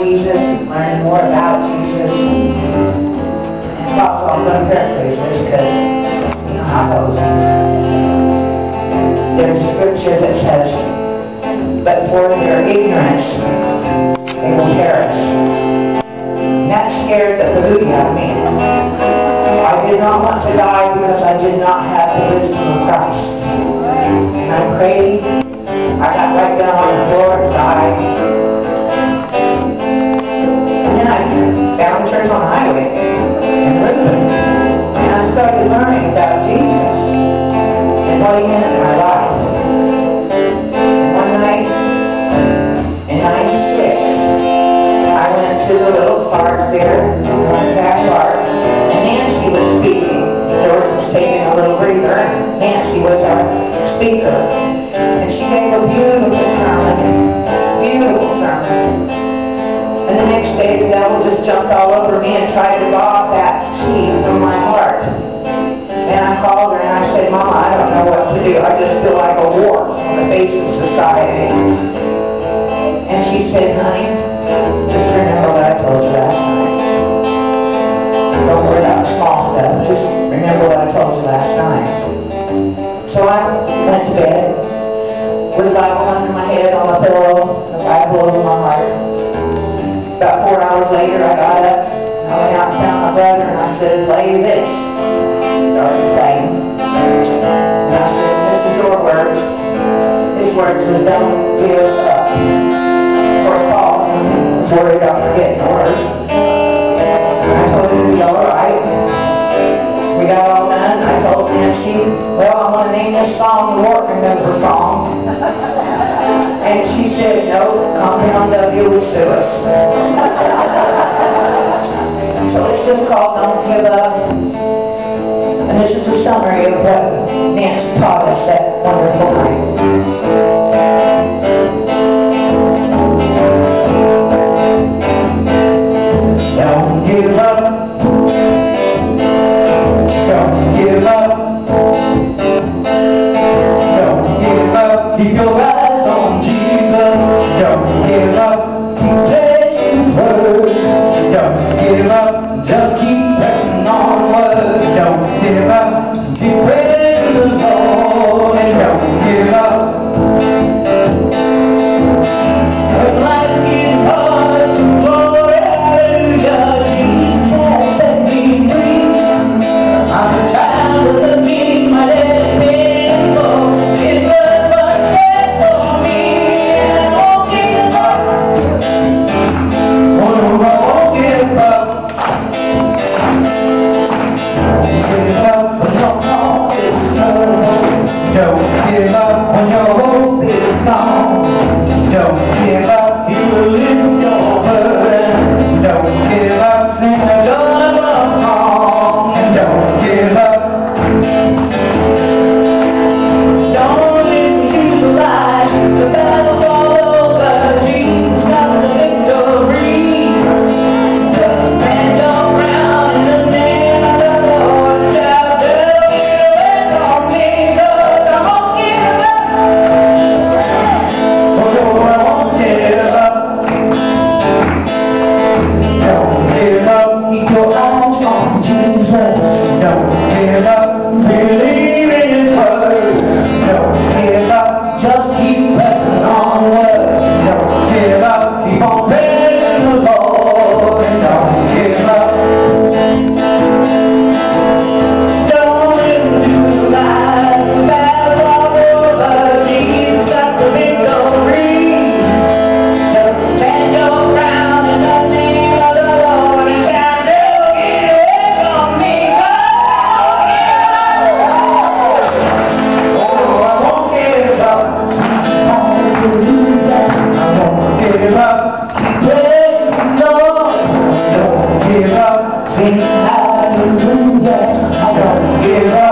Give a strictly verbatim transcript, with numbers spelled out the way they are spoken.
Jesus, learn more about Jesus. And it's also, I'm going to paraphrase this because, you know, I know there's a scripture that says, but for their ignorance, they will perish. And that scared the hallelujah out of me. I did not want to die because I did not have the wisdom of Christ. And I prayed. I got right down on the floor and died. And then I found a church on the highway in Brooklyn. And I started learning about Jesus and what he meant in my life. There in the backyard, and Nancy was speaking. George was taking a little breather, and Nancy was our speaker. And she gave a beautiful sermon, beautiful sermon. And the next day the devil just jumped all over me and tried to rob that seed from my heart. And I called her and I said, Mama, I don't know what to do. I just feel like a war on the face of society. And she said, honey, just remember what I told you last night. Don't worry about small stuff. Just remember what I told you last night. So I went to bed with the Bible under my head on the pillow, the Bible over my heart. About four hours later, I got up, I went out and found my brother, and I said, play this. Started playing. And I said, this is your words. His words was, don't give up. Or Paul was worried about forgetting the words. I told him we'd be alright. We got all done. I told Nancy, well, I'm going to name this song the War Remember Song. And she said, no, Compound W would sue us. So it's just called Don't Give Up. And this is a summary of what Nancy taught us that wonderful night. Don't give up. Hallelujah. I don't give up.